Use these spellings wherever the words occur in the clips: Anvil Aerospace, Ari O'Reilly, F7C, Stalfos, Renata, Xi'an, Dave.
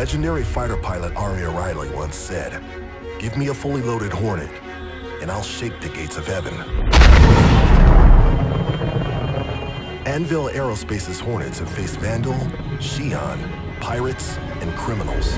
Legendary fighter pilot Ari O'Reilly once said, "Give me a fully loaded Hornet, and I'll shake the gates of heaven." Anvil Aerospace's Hornets have faced Vandal, Xi'an, pirates, and criminals.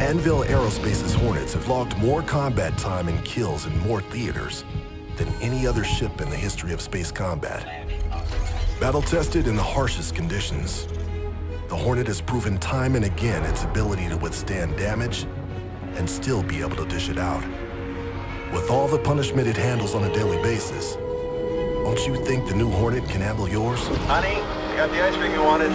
Anvil Aerospace's Hornets have logged more combat time and kills in more theaters than any other ship in the history of space combat. Battle-tested in the harshest conditions, the Hornet has proven time and again its ability to withstand damage and still be able to dish it out. With all the punishment it handles on a daily basis, don't you think the new Hornet can handle yours? Honey, I got the ice cream you wanted.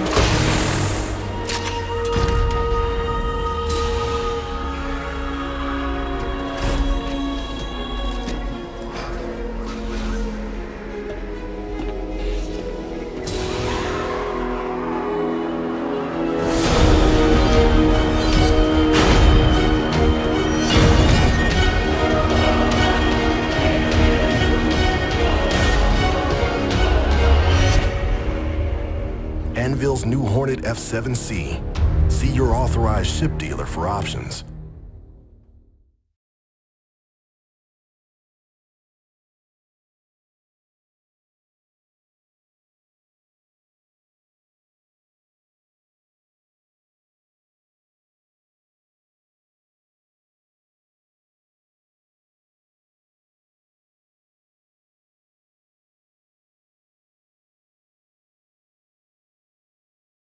Anvil's new Hornet F7C. See your authorized ship dealer for options.